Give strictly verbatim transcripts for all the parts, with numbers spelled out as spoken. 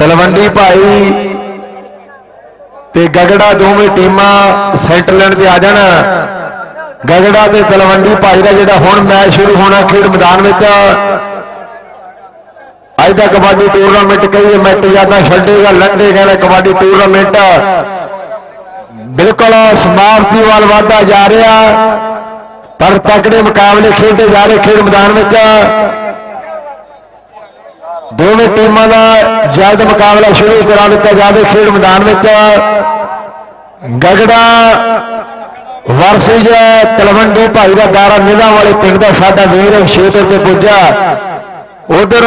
तलवंडी भाई ते गगड़ा दोवें टीमां सेंटरलैंड ते आ जाना। गगड़ा ते तलवंडी भाई का जिहड़ा हुण मैच शुरू होना खेड मैदान में अज का कबड्डी टूरनामेंट कई मिनट यादा छड्डेगा लंडेके दा कबड्डी टूरनामेंट बिल्कुल समाप्ति वाल वाधा जा रहा पर तकड़े मुकाबले खेडे जा रहे खेड मैदान में। दोनों टीमों का जल्द मुकाबला शुरू करा दिता जाए खेड मैदान में। गगड़ा वर्सेज तलवंडी भाई का दारा निला वाले पिंड का साडा वीर छेत ते पुज्जा। उधर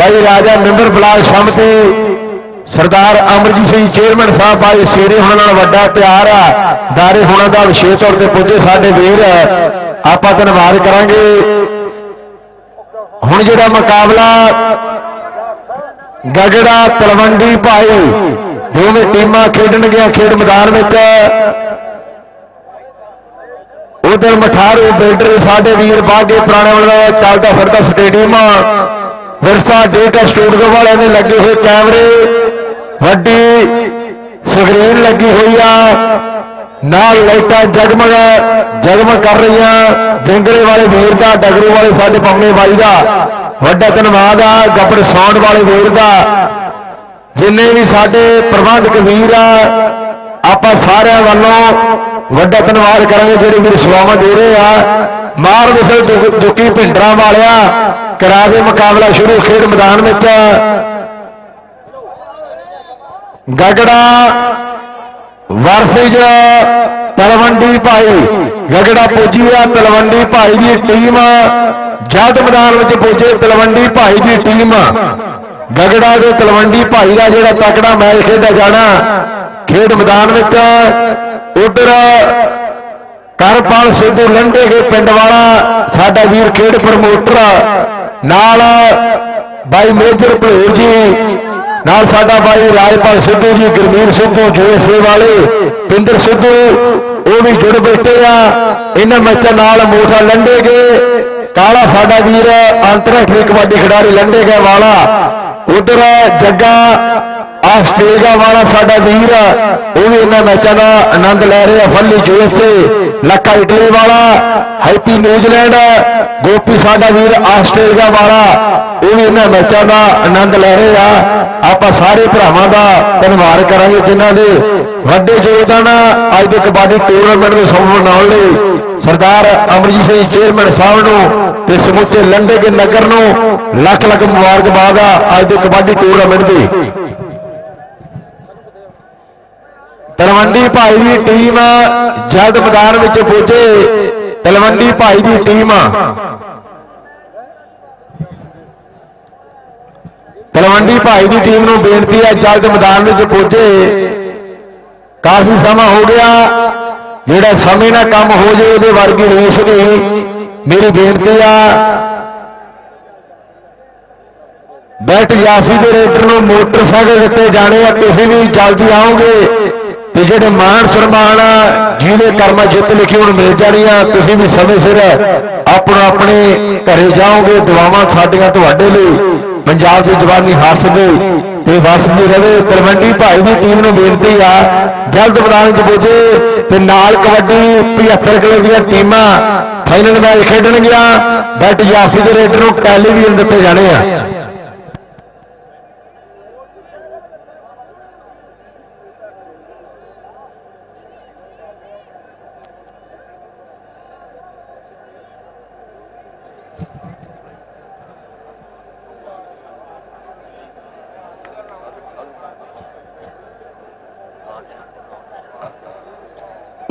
भाई राजा मिंबर ब्लाक समती सरदार अमरजीत सिंह चेयरमैन साहब भाई शेरे होना वड्डा प्यार है दारे होना का छेत ते पुज्जे साडे वीर आपां धन्नवाद करांगे। हुण जिहड़ा मुकाबला गगड़ा तलवंडी भाई दोवें टीमां खेडणगियां खेड मैदान में। उधर मठारू बिल्डर साडे वीर बागे पुराने वाला चलदा फिरदा स्टेडियम विरसा डेटा स्टूडियो वाले ने लगे हुए कैमरे वड्डी स्क्रीन लगी हुई आ नाल लाइटा जगमग जगमग कर रही जंगले वाले वीर का डगरू वाले साडे पंमे बाई का वड्डा धन्नवाद आ गब्बर सौंड वाले वीर का जिन्ने भी साडे प्रबंधक वीर आ आप सारे वालों वड्डा धन्नवाद करांगे जिहड़े वीर सेवावां दे रहे आ। मार विसल दुकी भिंडरा वालिया करा दे मुकाबला शुरू खेड मैदान में। गगड़ा वर्सेज तलवंडी भाई गगड़ा पुजी है तलवंडी भाई की टीम जद मैदान में पुजे तलवंडी भाई की टीम। गगड़ा के तलवंडी भाई का जो तकड़ा मैच खेडा जाना खेड मैदान में। उधर करपाल सिद्धू लंडे के पिंड वाला साडा वीर खेड प्रमोटर नाल भाई मेजर भलोर जी नाल साडा भाई राजपाल सिद्धू जी गुरमीत सिद्धू जोसे वाले पिंदर सिद्धू वो भी जुड़ बैठे आ इन्हां मैचां नाल। मोठा लंडेके काला साडा वीर अंतरराष्ट्रीय कबड्डी खिडारी लंडेके वाला। उधर जग्गा आस्ट्रेलिया वाला साडा वीर वो भी इन्हां मैचां दा आनंद लै रहे। फल्ली जोसे लक्का इटली वाला हैप्पी न्यूजीलैंड गोपी साडा वीर आस्ट्रेलिया वाला वो भी इन्हां मैचां दा आनंद लै रहे आ। आप सारे भरावां का धन्नवाद करांगे जिन्हां दे वड्डे योगदान अज के कबड्डी टूरनामेंट में सफल बनाउण लई सरदार अमरजीत सिंह चेयरमैन साहब नूं ते समुचे लंडेके नगर नूं लख लख मुबारकबाद अज के कबड्डी टूरनामेंट दी। तलवंडी भाई की टीम जद मैदान में पहुंचे तलवंडी भाई की टीम तलवंडी भाई की टीम को बेनती है जल्द मैदान में पहुंचे। काफी समा हो गया जेड़ा समय ना काम हो जाए वो वर्गी रेस नहीं मेरी बेनती है। बैट याफी के रेडर को मोटरसाइकिल दिते जाने तुम भी जल्दी आओगे तो जेडे मान सन्मान जिन्हें कर्मा जित लिखी हुण मिल जानी है तुम भी समय सिर अपनो अपने घरे जाओगे। दुआवां साडियां तुहाडे लई पंजाब की जवानी हसदे ते वसदी रहे। तलवंडी भाई की टीम को बेनती आ जल्द मैदान च पुजे ते नाल कबड्डी पचहत्तर किलो दी टीमां फाइनल मैच खेडणगियां। बैट जाफी दे रेडर नूं टेलीविजन दिते जाने आ।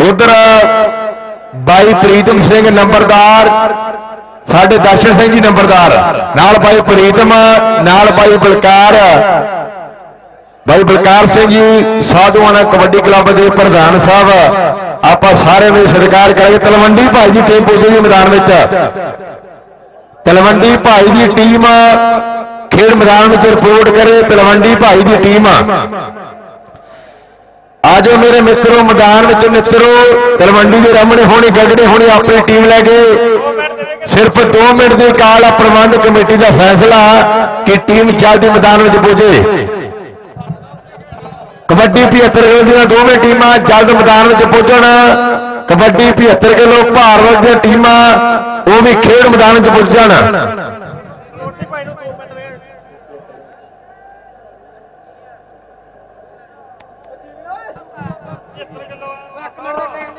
उधर भाई प्रीतम सिंह नंबरदार साढ़े दर्शन सिंह जी नंबरदार नाल भाई प्रीतम नाल भाई बलकार भाई बलकार सिंह जी साधुआना कबड्डी क्लब के प्रधान साहब आप सारे में सत्कार करेंगे। तलवंडी भाई की टीम पहुंचेगी मैदान में। तलवंडी भाई की टीम खेड मैदान में रिपोर्ट करे। तलवंडी भाई की टीम आज मेरे मित्रों मैदान में मित्रों तलवंडी के रमने होनी गगड़े होनी अपनी टीम लैके सिर्फ दो मिनट की काल प्रबंधक कमेटी का फैसला कि टीम जल्दी मैदान में पुजे। कबड्डी पचहत्तर किलो दिन दोवें टीम जल्द मैदान में पुजन। कबड्डी पचहत्तर किलो भार वर्ग दीआं टीमां वो भी खेड मैदान में पुज जाण।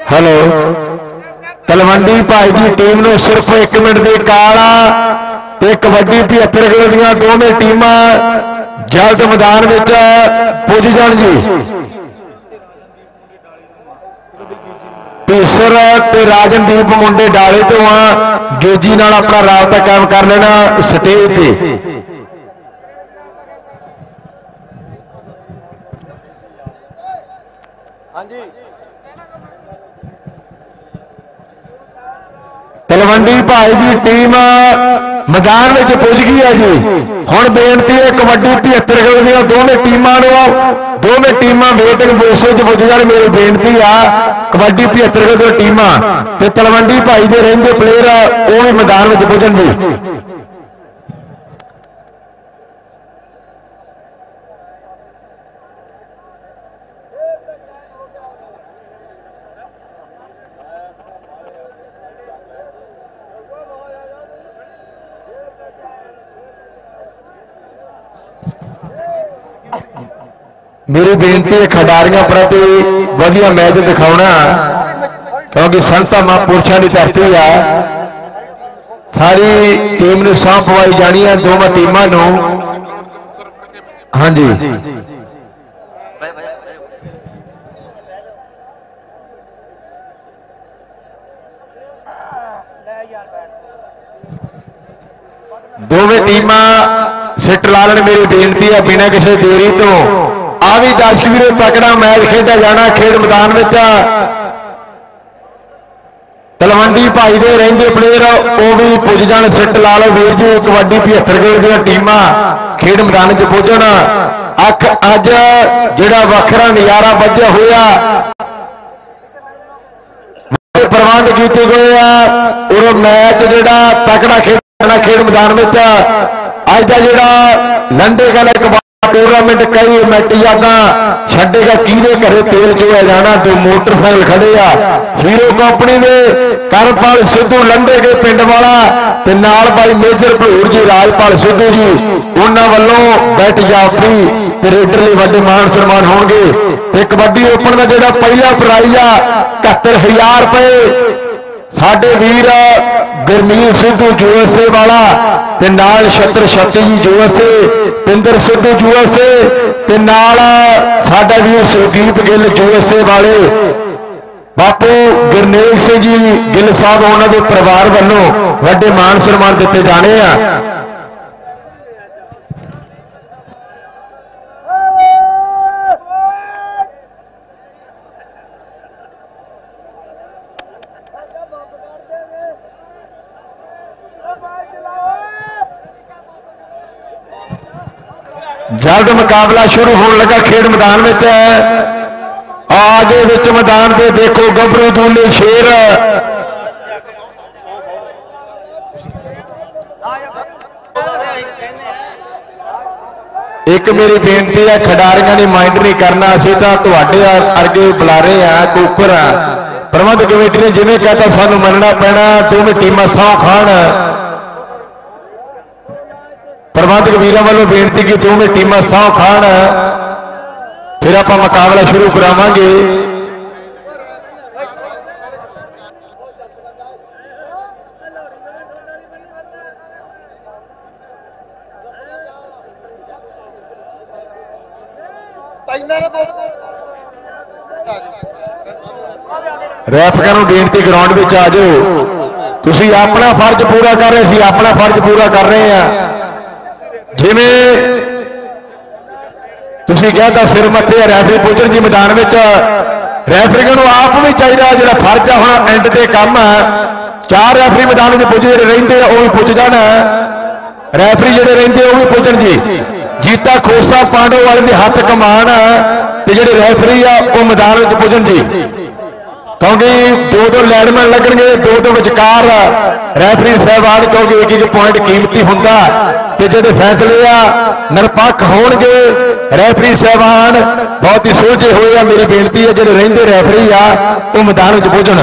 हेलो तलवंडी भाई की टीम ने सिर्फ एक मिनट की काल कबड्डी पचहत्तर किलो दीआं दोवें टीमां जल्द मैदान में पुज जाण जी। पीसर ते राजनदीप मुंडे डाले तो हाँ गेजी नाल अपना राबता कायम कर लेना स्टेज पे। तलवंडी भाई की टीम मैदान में पुज गई है जी। हुण बेनती है कबड्डी पचहत्तर किलो दीआं दोवें टीमां नूं दोवें टीमां वेटिंग बॉक्स च पुज जाण। मेरी बेनती आ कबड्डी पचहत्तर किलो दीआं टीमां ते तलवंडी भाई दे रहिंदे प्लेयर वो भी मैदान में पुजण दी। मेरी बेनती है खिडारियों प्रति वधिया मैच दिखाना क्योंकि संता महापुरुषों की धरती है। सारी टीम ने सांप पवाई जानी है दोवें टीमां नूं। हाँ जी दोवें टीमां सिट ला लैण। मेरी बेनती है बिना किसी देरी तो आ भी दर्शक वीरों तकड़ा मैच खेडा जाना खेड मैदान में। तलवंडी भाई दे रहिंदे प्लेयर वो भी पुज जाण। सिट ला लो वीर जी कबड्डी पचहत्तर किलो दीआं टीमां खेड मैदान च पुजण। अख अज जिहड़ा वखरा नज़ारा बज्जा होया प्रबंध कीते गए आ और मैच जिहड़ा तकड़ा खेडना खेड मैदान में। अज दा जिहड़ा लंडेके वाला टूरनामेंट कई मैटियादा छेगा कि घरे तेल चोया जाना। तो मोटरसाइकिल खड़े आ हीरो कंपनी ने करपाल सिद्धू लंडेके पिंड वाला ते नाल भाई मेजर भलूर जी राजपाल सिद्धू जी उन्होंने वालों बैट जाफरी रेडर वाले मान सम्मान होणगे। कबड्डी ओपन का जो पहला प्राइज आ इकहत्तर हजार रुपए साडे वीर गुरमीत सिद्धू यूएसए वाला ते नाल छत्र छत्ती जी यूएसए पिंदर सिद्धू यूएसए ते नाल साडा वीर सुरदीप गिल यूएसए वाले बापू गुरनेक सिंह जी गिल साहब उन्होंने के परिवार वालों वड्डे मान सम्मान दिते जाने आ। जल्द मुकाबला शुरू होने लगा खेड मैदान में। आगे विच मैदान के देखो गबरू दूले शेर एक मेरी बेनती है खिडारियों ने माइंड नहीं करना। असं तो अगे बुला रहे हैं कोपर प्रबंध कमेटी ने जिन्हें कहता सानू मनना पैना। दोवें टीमां सौ खाण। प्रबंधक वीर वालों बेनती की दोवें टीमां सौ खाण फिर आप मुकाबला शुरू करावांगे। रेफरों को बेनती ग्राउंड में आ जाओ। तुसी अपना फर्ज पूरा कर रहे सी अपना फर्ज पूरा कर रहे हैं। जिमें तुसी कहता सिर मथे रेफरी पुजन जी मैदान में। रेफरी को आप भी चाहिए जो फर्ज है हम एंड से काम चार रेफरी मैदान में पुजे जो रेंदे वो भी पुज जान। रेफरी जो रेंदे वो भी पुजन जी। जीता खोसा पांडे वाले के हाथ कमान तो जी रेफरी आ वह मैदान में पुजन जी, क्योंकि दो दो लाइनमैन लगनगे, दो दो विचकार रेफरी साहबान, क्योंकि एक एक पॉइंट कीमती होंगे। तो जो फैसले आ निरपक्ष होणगे, रेफरी साहबान बहुत ही सोचे हुए। मेरी बेनती है जो रेंदे रेफरी आ वह मैदान में पुजन।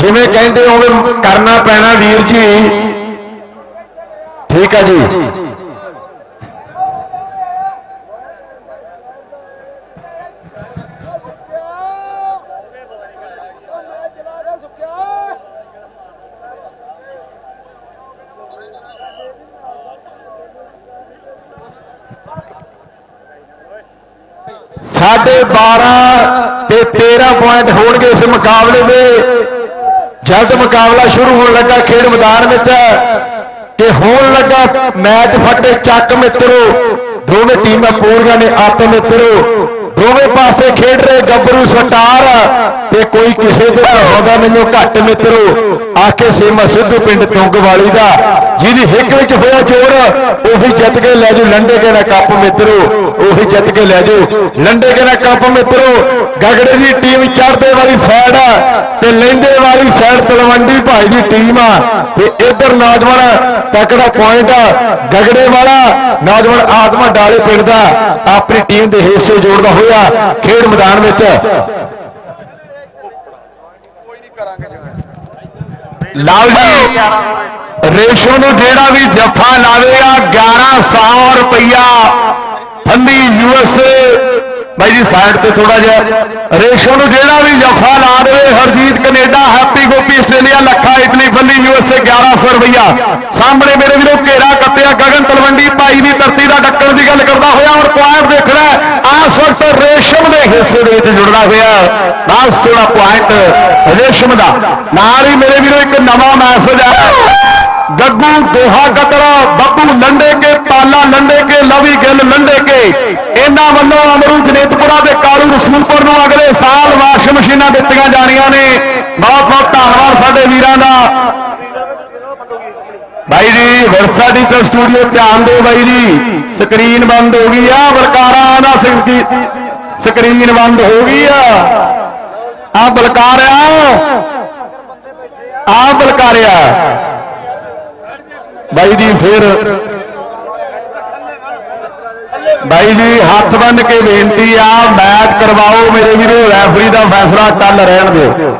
जिमें कहते हो करना पैना वीर जी, ठीक है जी। साढ़े बारह ते तेरह पॉइंट होंगे इस मुकाबले में। जल्द मुकाबला शुरू होने लगा खेड मैदान में, कि होने लगा मैच फटे चक मित्रों। दोवें टीम पूरिया ने आप मित्रों, दोवें पासे खेड रहे गबरू सटार, ते कोई किसी के होगा मैनू घट मित्रों। आके सीमा सिद्धू पिंड टोंगवाली का जिहदी हिक विच होया जोर, उही जित के लै जाओ लंडेके दा कप मित्रों, उही जित के लै जाओ लंडेके दा कप मित्रों। गगड़े की टीम चढ़ते वाली साइड ते लेंदे वाली साइड तलवंडी भाई की टीम आ, इधर नौजवान तकड़ा पॉइंट गगड़े वाला नौजवान आत्मा डाले पिंड का अपनी टीम के हिस्से जोड़ता हुआ खेड मैदान में। लाल जी रेशो नूं जेड़ा भी जफा लावेगा ग्यारह सौ रुपया फंदी यूएसए। भाई जी साइड पे थोड़ा जहा रेशो नूं जेड़ा भी जफा ला दे, Harjit Canada, Happy Gopi Australia, Lakha Italy, फली यूएसए ग्यारह सौ रुपया। सामने मेरे भी घेरा कटिया गगन तलवंडी भाई की धरती का डक्कन की गल करता हुआ, और पॉइंट देखना इस वक्त रेशम के हिस्से जुड़ना हुआ दस सोलह पॉइंट रेशम का। नाल ही मेरे भी एक नवा मैसेज है, गग्गू दोहा कतरा, बब्बू लंडेके, पाला लंडेके, लवी गिल लंडेके, इन्हां वल्लों अमरू जनेतपुरा के कालू रसूलपुर नूं अगले साल वाशिंग मशीनां दित्तियां जाणियां ने। बहुत बहुत धन्नवाद साडे वीरां दा। भाई जी वरसा डिजिटल स्टूडियो ध्यान दो, भाई जी स्क्रीन बंद हो गई आ, बलकारा ना सिंह जी स्क्रीन बंद हो गई आ, बलकारा आ बलकारिया। भाई जी फिर भाई जी हाथ बन के बेनती आ, मैच करवाओ मेरे वीरो, रेफरी का फैसला चल रहन दो।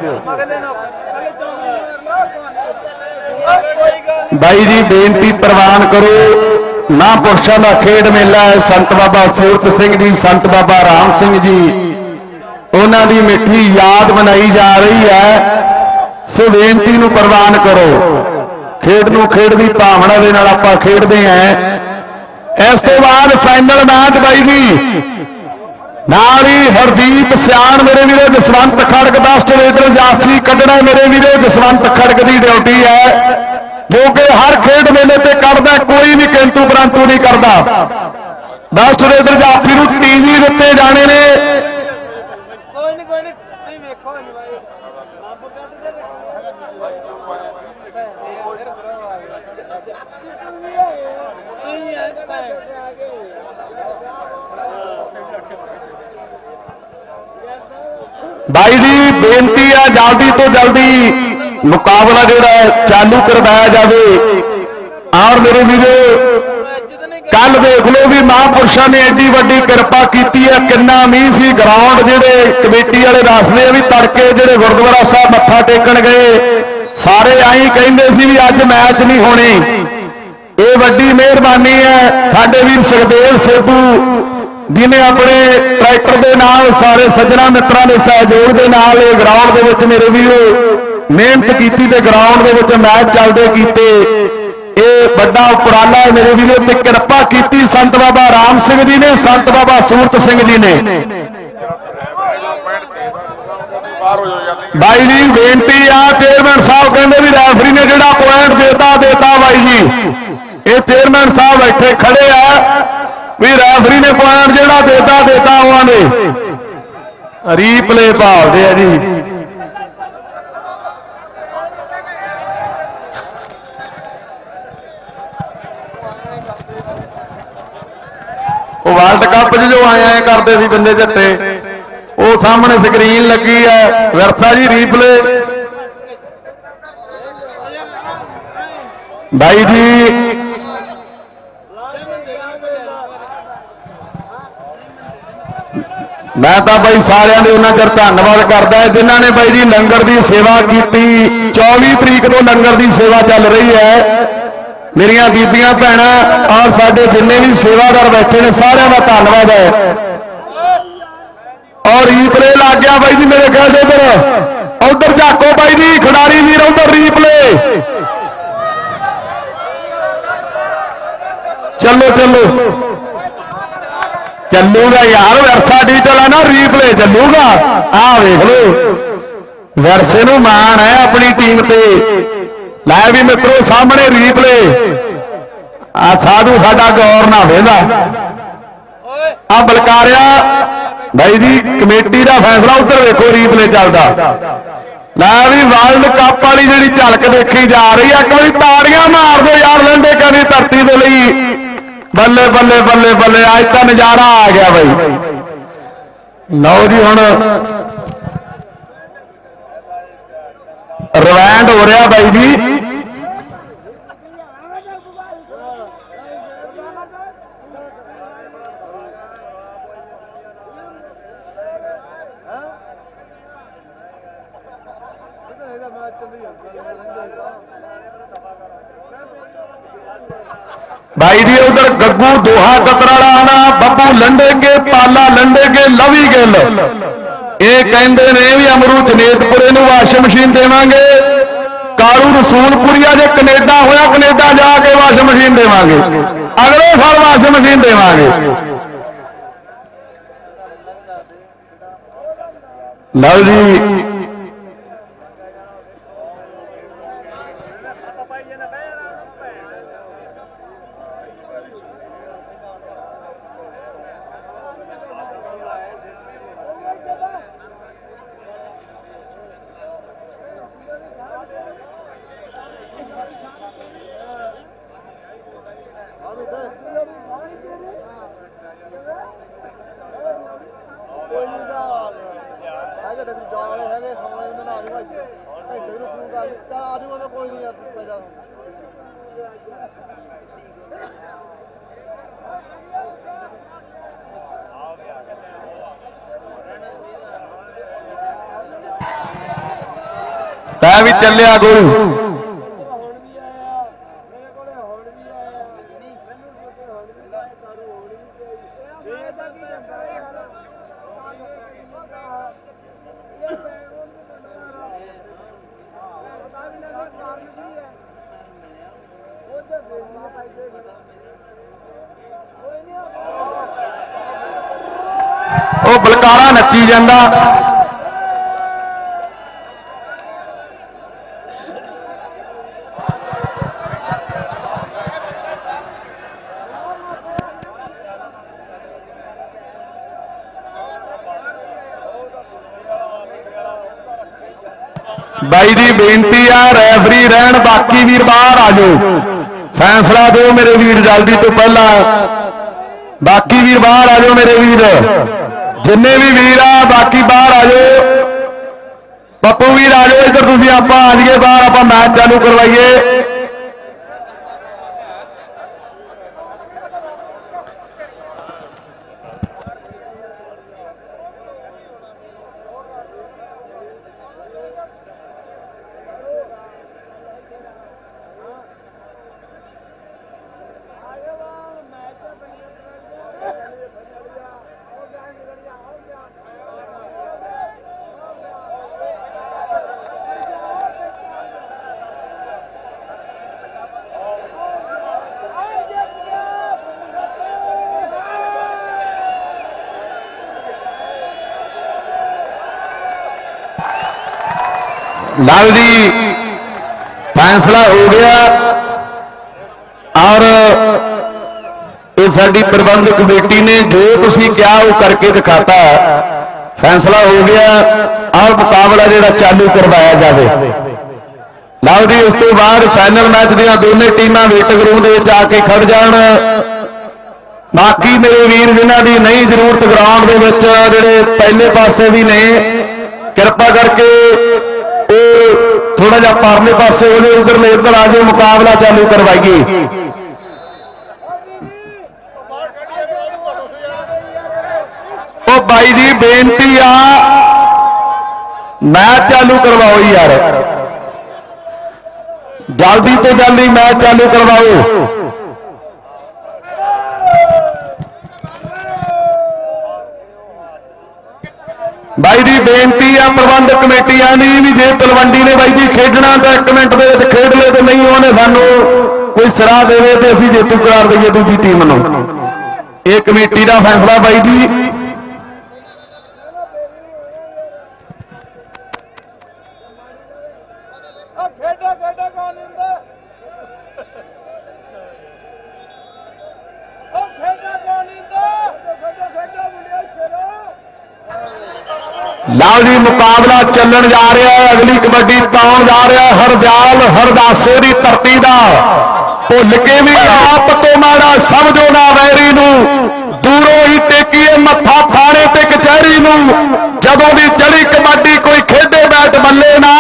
भाई जी बेनती प्रवान करो ना, पुरशा का खेड मेला है, संत बाबा सूरत सिंह जी, संत बाबा राम सिंह जी, उन्हां दी मिठी याद मनाई जा रही है। सो बेनती नूं प्रवान करो, खेड नूं खेड दी भावना दे नाल आपां खेडदे हैं। इस तो बाद फाइनल मैच बाई जी, नाल ही हरदीप सियाण मेरे वीरे, जसवंत खड़क दा स्ट्रेटर जाफी कढ़ना मेरे वीरे, जसवंत खड़क की ड्यूटी है जो कि हर खेड मेले ते कढ़दा, कोई भी किंतु परंतु नहीं करता। दस स्ट्रेटर जाफी नूं टीवी दिते जाने ने। भाई जी बेनती है जल्दी तो जल्दी मुकाबला जोड़ा चालू करवाया जाए। और मेरे वीरे कल देख लो भी महापुरुषों ने एड्डी वड्डी कृपा की है, कितना मीह सी ग्राउंड जिहड़े कमेटी वाले दसदे आ भी तड़के जिहड़े गुरुद्वारा साहब मत्था टेकण गए सारे आई कहिंदे सी भी अज मैच नहीं होने। ये वड्डी मेहरबानी है साडे वीर सुखदेव सेतू जिन्हें अपने ट्रैक्टर के नाल सारे सज्जना मित्रां के सहयोग के नाल ग्राउंड दे विच मेरे वीरो मेहनत की ते ग्राउंड दे विच मैच चलदे कीते। बड़ा उपराला मेरे वीरों ते कृपा की संत बाबा राम सिंह जी ने, संत बाबा सूरत सिंह जी ने। भाई जी बेनती आ चेयरमैन साहब कहते भी रेफरी ने जिहड़ा पॉइंट देता देता भाई जी ये चेयरमैन साहब बैठे खड़े आ भी रेफरी ने पॉइंट जिहड़ा देता देता उन्होंने रीप्ले भालदे आ जी। वर्ल्ड कप जो आए करते थे बंदे झट्टे वो सामने स्क्रीन लगी है विरसा जी रीप्ले। भाई जी मैं तो भाई सारे उन्होंने चर धन्यवाद करता है जिन्होंने भाई जी लंगर की सेवा की। चौबीस तरीक को लंगर की सेवा चल रही है। मेरिया बीबियां भैन और साडे जिन्ने भी सेवादार बैठे ने सारे का धन्यवाद है। और रीप्ले लग गया भाई जी मेरे ख्याल से उधर उधर झाको भाई जी खिडारी वीर उधर रीप्ले चलो चलो चलूगा यार वरसा डिजिटल है ना रीप्ले चलूगा। आ वेख लो वरसे नूं माण है अपनी टीम ते। लै भी मित्रों सामने रीप्ले आ साधु साडा गौर ना वेंदा आ बलकारिया भाई जी कमेटी का फैसला उधर देखो रीप्ले चलता। लै भी वर्ल्ड कप वाली जिहड़ी झलक देखी जा रही है। एक बार ताड़ियां मार दो यार लंडेके दी धरती दे लई। बल्ले बल्ले बल्ले बल्ले अज तां नज़ारा आ गया भाई। लो जी हुण रिवाइंड हो रहा भाई जी। भाई जी उधर गग्गू दोहा कतराड़ा आना बब्बू लंडेके पाला लंडेके लवी गिल ये कहते ने भी अमरू जनेतपुरे वाशिंग मशीन देवांगे। कालू रसूलपुरिया जो कनेडा होया कनेडा जाके वाशिंग मशीन देवांगे अगले साल वाशिंग मशीन देवांगे। लो जी तै भी चलिया गुरु बलकारा नच्ची जांदा। भाई जी बेनती आ रेफरी रहन बाकी वीर बाहर आ जाओ फैसला दो मेरे वीर जल्दी तो पहला बाकी वीर बाहर आ जाओ मेरे वीर जिन्हें भी वीर आ बाकी बाहर आ जाओ। पप्पू वीर आ जाओ इधर, तुम आप आज के बार आप मैच चालू करवाइए। लाल जी फैसला हो गया और ये साड़ी प्रबंधक कमेटी ने जो कुछ क्या वो करके दिखाता है। फैसला हो गया और मुकाबला जो चालू करवाया जाए। लाल जी उस तो बाद फाइनल मैच दिया दोनों टीमें वेटिंग रूम में आके खड़ जान। बाकी मेरे वीर जिन्हों की नहीं जरूरत ग्राउंड के जेडे पहले पासे भी ने कृपा करके थोड़ा जा पारले पासे होने उधर ले उधर आज मुकाबला चालू करवाएगी। ओ भाई जी बेनती आ मैच चालू करवाओ यार, जल्दी तो जल्दी मैच चालू करवाओ। भाई जी बेनती है प्रबंधक कमेटियां ने भी जे तलवंडी ने भाई जी खेडना तो एक मिनट के खेड ले, तो नहीं उन्हें सानू कोई सराह देवे तो असीं जेतू करार दईए दूजी टीम नूं। यह कमेटी का फैसला भाई जी। लाओ जी मुकाबला चलन जा रहा है, अगली कबड्डी पाउन जा रहा है। हरदयाल हरदासे की धरती का भुल के भी आप तो माड़ा समझो ना वैरी नू, दूरों ही टेकीए मत्था थाने ते कचहरी नू। जदों भी चढ़ी कबड्डी कोई खेडे बैट बल्ले ना,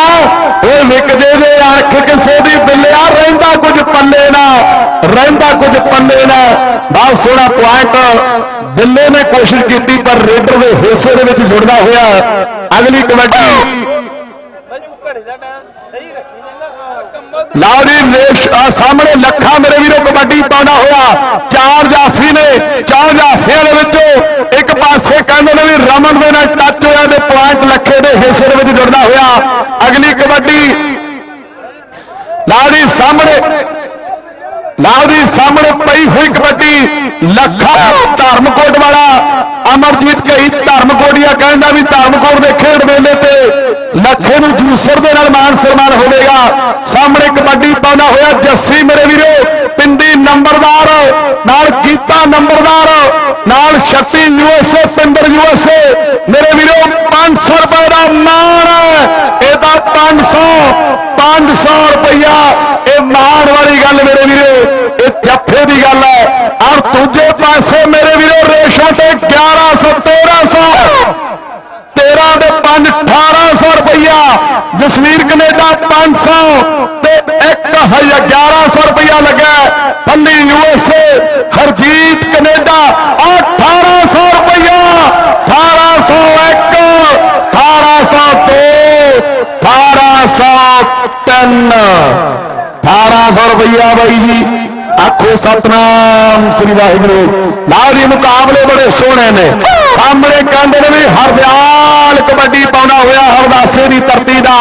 ये विक जे अणख किसी भी बिल्लिया, रहिंदा कुछ पल्ले ना, रहिंदा कुछ पल्ले ना। बहुत सोहना पॉइंट बिल्ले ने कोशिश की पर रेडर के हिस्से के जुड़ना हुआ। अगली कबड्डी लाओ जी सामने लखा मेरे वीरों कबड्डी पाना हुआ। चार जाफी ने चार जाफिया एक पासे कहने ने भी रमन में टच होया तो पॉइंट लखे के हिस्से में जुड़ना हुआ। अगली कबड्डी लाओ जी सामने लाओ जी सामने पई हुई कबड्डी लखा धर्मकोट वाला अमरजीत कही धर्मकोटिया कहना भी धर्मकोट के खेड मेले से लखे में जूसर के मान सम्मान होगा। सामने कबड्डी पाना हुआ जस्सी मेरे वीरो पिंडी नंबरदार गीता नंबरदार शक्ति यूएसए पिंडर यूएसए मेरे वीरो पांच सौ रुपए का मान है। यह पांच सौ पांच सौ रुपया यह मान वाली गल मेरे वीरो जफे की गल है। और दूजे पास मेरे वीरों रेशा से ग्यारह सौ तेरह सौ तेरह के पांच अठारह सौ रुपया जसवीर कनेडा पांच सौ एक हजार ग्यारह सौ रुपया लगे। फली यूएसए हरजीत कनेडा अठारह सौ रुपया अठारह सौ एक अठारह सौ दो अठारह सौ तीन अठारह सौ रुपया भाई जी। आखो सतनाम श्री वाहिगुरु। लाओ जी मुकाबले बड़े सोहने ने। सामने कहते ने भी हरदयाल कबड्डी पाना हुआ हरदासे की धरती का।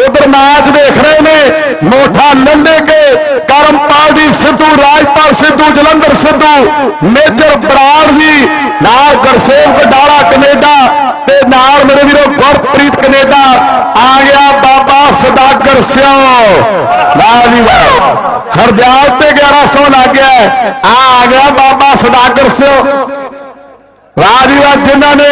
उधर मैच देख रहे हैं नोठा लंडेके करमपाल जी सिद्धू राजपाल सिद्धू जलंधर सिद्धू मेजर बराड़ जी नाल गरसेव डाला कनेडा ते नाल मेरे वीरों गुरप्रीत कनेडा आ गया बाबा सदागर सिंह। लाओ जी वाह हरदयाल से ग्यारह सौ लग गया आ आ गया बाबा सदागर सिंह राजवाज जिन्होंने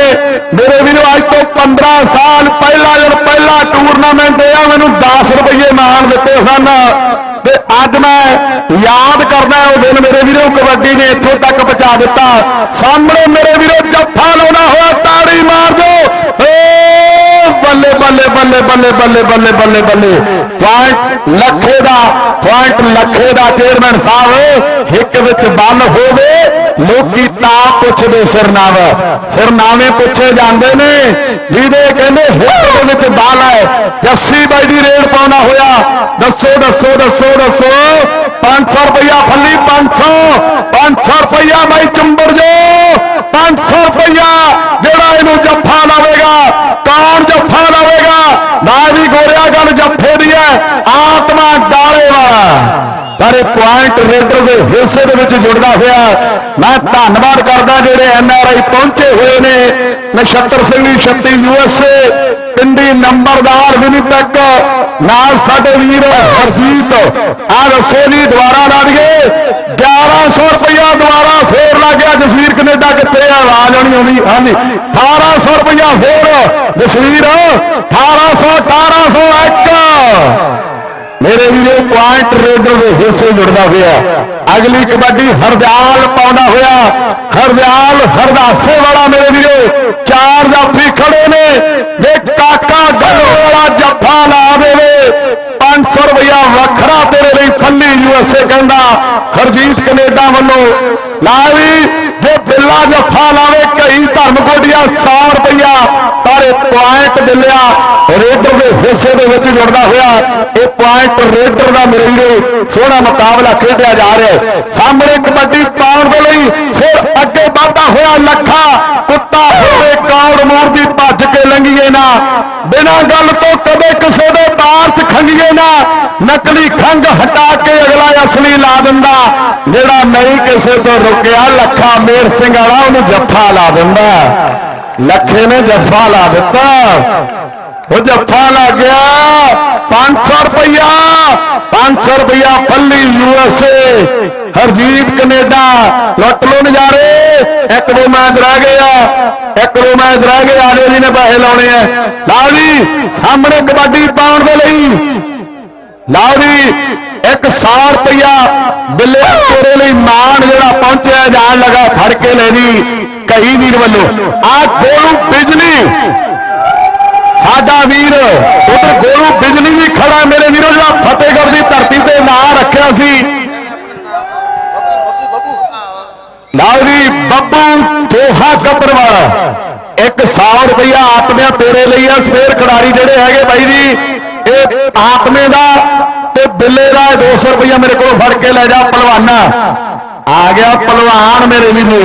मेरे वीरों अज तो पंद्रह साल पहला जो पहला टूरनामेंट है मैनू दस रुपये मान दिते सन। अज मैं याद करना उस दिन मेरे वीरों कबड्डी ने इतों तक पहुंचा दिता। सामने मेरे वीरों जफा लाना हुआ ताड़ी मार दो बल्ले बल्ले बल्ले बल्ले बल्ले बल्ले बल्ले बल्ले बल्ले पॉइंट लखे दा पॉइंट लखे दा चेयरमैन साहब हिक विच बल होवे लोकी ता पुछदे सिरनावे सिरनावे पुछे जांदे ने जिहदे कहंदे हिक विच बल है। जस्सी बाई दी रेड पाउंदा होया दसो दसो दसो दसो पांच सौ रुपया फली पांच सौ पांच सौ रुपया बाई चंबर जो पांच सौ रुपया जेड़ा इहनू जफा लावेगा कौन जफा लावेगा ना भी गोरिया गल जफे दी है आत्मा डालेगा पर पॉइंट रेडर के हिस्से के जुड़ता हुआ मैं धन्यवाद करता जेडे एन आर आई पहुंचे हुए ने नक्षत्र सिंह छत्ती यूएसए पिंडी नंबरदार विनीतक नाल साडे वीर हरजीत आ रस्से दी दुआरा ला दिए ग्यारह सौ रुपया दुआरा फेर ला गया जसवीर कनेडा कितने आवाज आनी आनी हाँ जी अठारह सौ रुपया फेर जसवीर अठारह सौ अठारह सौ एक मेरे लिए पॉइंट रेडर के हिस्से जुड़ता हुआ। अगली कबड्डी हरदयाल पाउंदा हुआ हरदयाल हरदासे वाला मेरे लिए चार जाफी खड़े ने जे काका गढ़ो वाला जफा ला देवे पांच सौ रुपया वखरा तेरे लिए फली यूएसए कहना हरजीत कनेडा वालों ला भी जो बिल्ला जफा लावे कई धर्म गोडिया सौ रुपया पर पॉइंट दिलिया रेडर के हिस्से के जुड़ता हुआ। यह पॉइंट रेडर का मेरे लिए सोहना मुकाबला खेलिया जा रहा है। सामने कबड्डी पाने के लिए फिर अगे बढ़ता हुआ लखा कुत्ता होवे कौड़ मूर्ति भज के लंघिए ना बिना गल तो कदे किसी के बार च खंघिए ना नकली खंघ हटा के अगला असली ला दिंदा जेड़ा नहीं किसी तो रुकिया लखा मेर सिंह वाला उन्हें जफा ला दिंदा लखे ने जफा ला दिता वो जफा लग गया पांच सौ रुपया पांच सौ रुपया फली यूएसए हरजीत कनेडा लुट लो नजारे। एक दो मैच रह गया एक दो मैच रह गया आने जी ने पैसे लाने हैं लाओ जी सामने कबड्डी पाने के लिए लाओ जी एक सौ रुपया बिल्ले तेरे लिए मान जरा पहुंचे जान लगा फड़ के ले जी कहीं वीर वालों आज बोलू बिजली साडा वीर उधर गोलू बिजली भी खड़ा मेरे वीरों जो फतेहगढ़ की धरती पर ना रखा सी लावी बब्बू चोहा कबर वाला एक सौ रुपया आपने तेरे लिए सफेर खिडारी जोड़े है भाई जी ये आपने का बिले का दो सौ रुपया मेरे को फड़ के ले जा पलवाना आ गया पलवान मेरे वीरू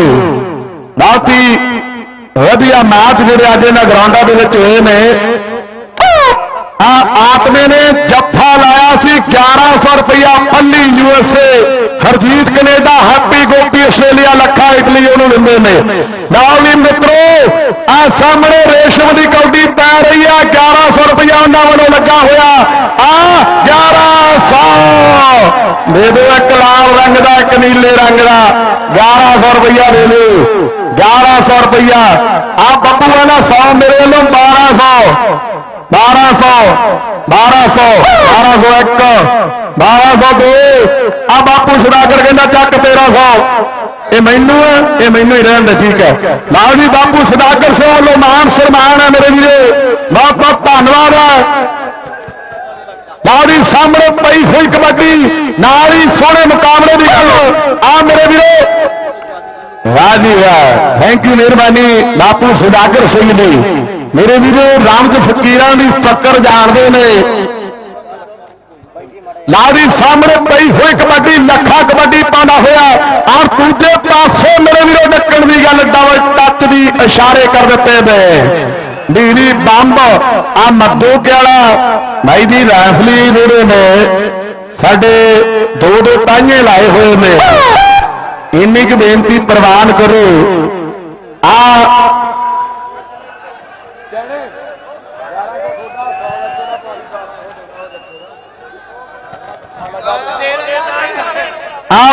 लाती वधिया मैच जोड़े अज इन्होंने ग्राउंडा के हुए ने आत्मे ने जफा लाया सी ग्यारह सौ रुपया Phalli USA Harjit Canada Happy Gopi Australia Lakha Italy उन्होंने देंगे लाओ जी मित्रों आ सामने रेशम की कौडी पै रही है ग्यारह सौ रुपया उन्होंने वालों लगा होया आ ग्यारह सौ दे दो एक लाल रंग का एक नीले रंग का ग्यारह सौ रुपया दे दो ग्यारह सौ रुपया आप बब्बू है ना सौ मेरे वालों बारह सौ बारह सौ बारह सौ बारह सौ एक बारह सौ दो आ बापू सुधाकर कहना चक तेरह सौ ये मैनू है ये मैनू ही रहने ठीक है लाओ जी बापू सुधाकर सिंह वालों मान सम्मान है मेरे लिए बहुत बहुत धन्यवाद है। लाओ जी सामने पई हुई कबड्डी नाल ही सोहने मुकाबले की गल आ मेरे वीरो वाह जी वाह थैंक यू मेहरबानी बापू सुधाकर सिंह जी मेरे वीरो रामज फकीर की फकर जानते हैं। लाओ जी सामने पई हुई कबड्डी लखा कबड्डी पाना हुआ और दूजे पासे मेरे वीरो डकन की गल डबल टच भी इशारे कर दिते ने बीड़ी बंब आ मद्दो क्याला भाई जी राफली जोड़े ने साढ़े दो दो ताइए लाए हुए ने इन्नी की बेनती प्रवान करो आ